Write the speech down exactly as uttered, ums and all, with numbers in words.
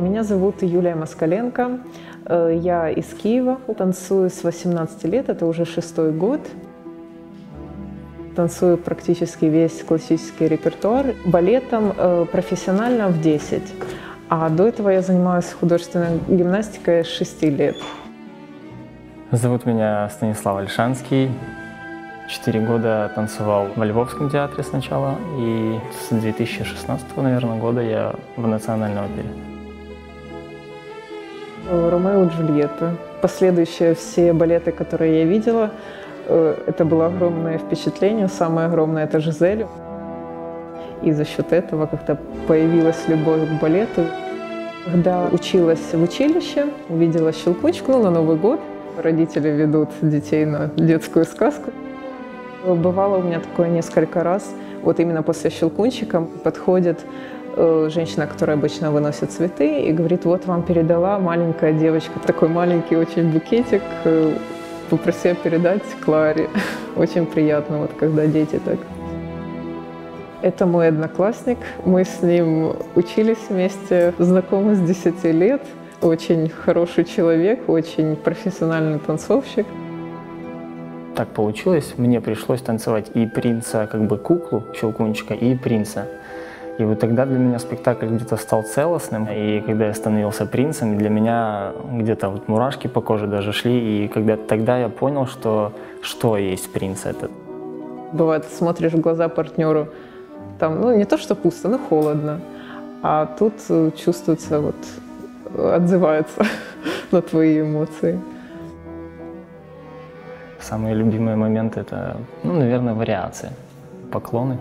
Меня зовут Юлия Москаленко. Я из Киева. Танцую с восемнадцати лет, это уже шестой год. Танцую практически весь классический репертуар. Балетом профессионально в десять. А до этого я занималась художественной гимнастикой с шести лет. Зовут меня Станислав Ольшанский. Четыре года танцевал во Львовском театре сначала, и с две тысячи шестнадцатого, наверное, года я в Национальном опере. «Ромео и Джульетта». Последующие все балеты, которые я видела, это было огромное впечатление. Самое огромное – это «Жизель». И за счет этого как-то появилась любовь к балету. Когда училась в училище, увидела «Щелкунчик», ну, на Новый год. Родители ведут детей на детскую сказку. Бывало у меня такое несколько раз, вот именно после «Щелкунчика» подходит э, женщина, которая обычно выносит цветы, и говорит: вот вам передала маленькая девочка, такой маленький очень букетик, э, попросила передать Кларе. Очень приятно, вот когда дети так. Это мой одноклассник, мы с ним учились вместе, знакомы с десяти лет, очень хороший человек, очень профессиональный танцовщик. Так получилось, мне пришлось танцевать и принца, как бы куклу Щелкунчика, и принца. И вот тогда для меня спектакль где-то стал целостным, и когда я становился принцем, для меня где-то вот мурашки по коже даже шли, и когда тогда я понял, что что есть принц этот. Бывает, смотришь в глаза партнеру, там, ну, не то что пусто, но холодно, а тут чувствуется, вот, отзывается на твои эмоции. Самые любимые моменты – это, ну, наверное, вариации, поклоны.